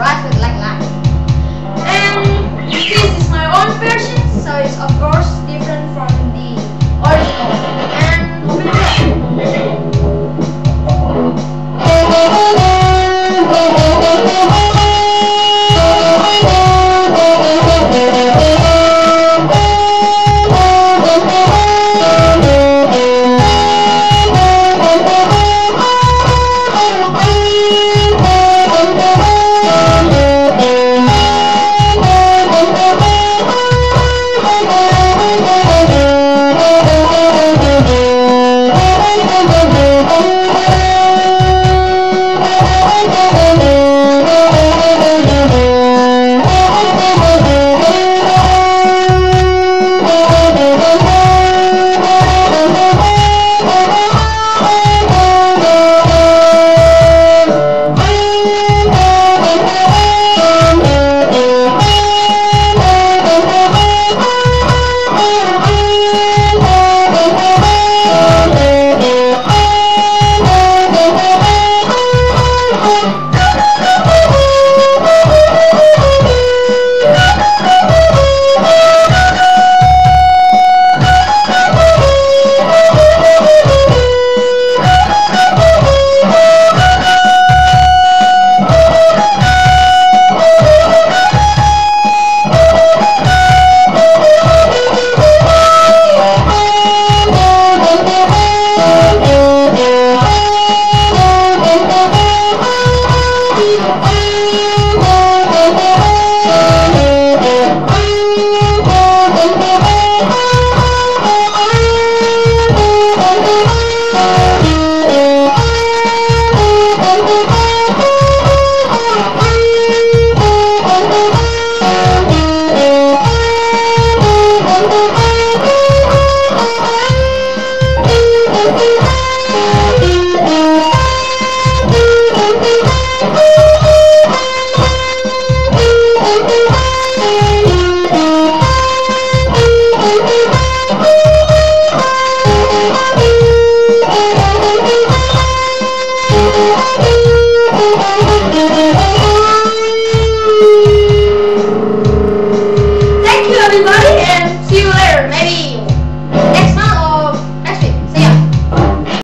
right.